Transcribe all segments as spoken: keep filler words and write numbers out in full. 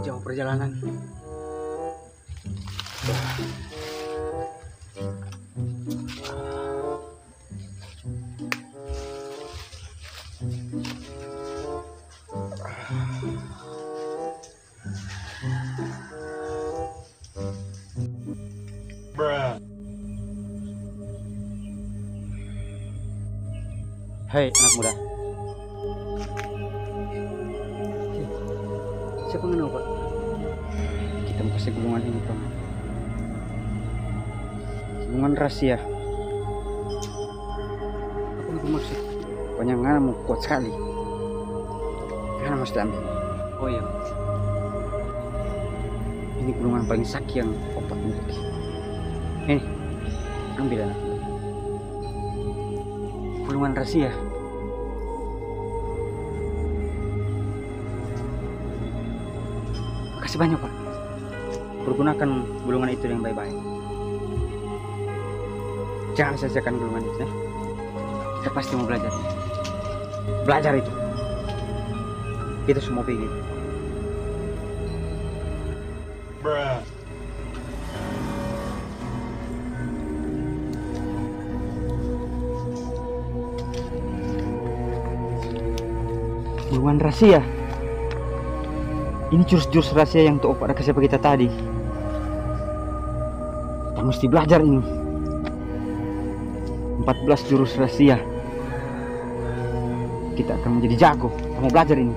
Jauh perjalanan. Hei anak muda, siapa mengenal Pak? Kita mau kasih gulungan ini, Pak. Gulungan rahasia. Apa yang dimaksud? Banyak nganamu kuat sekali. Nganamu mesti ambil. Oh iya, ini gulungan paling sakti yang opat miliki. Ini, ambil anak. Gulungan rahasia. Terima kasih banyak, Pak. Pergunakan gulungan itu dengan baik-baik. Jangan sia-siakan gulungan itu, ya. Kita pasti mau belajar. Belajar itu. Kita semua pergi. Gulungan rahasia. Ini jurus-jurus rahasia yang Tok Opak kasih kita tadi. Kita mesti belajar ini. empat belas jurus rahasia. Kita akan menjadi jago. Kita mau belajar ini.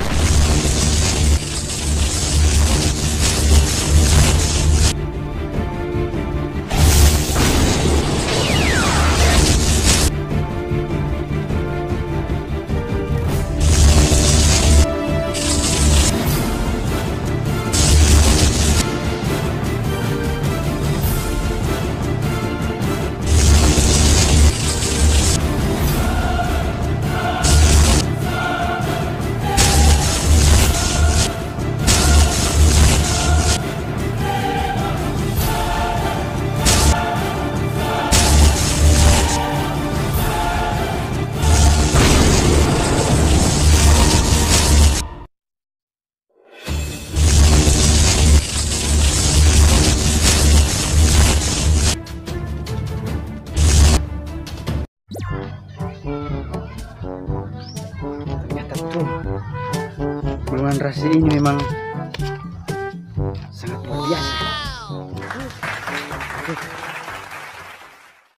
Teman-teman, ras ini memang